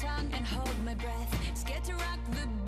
tongue and hold my breath. Scared to rock the boat.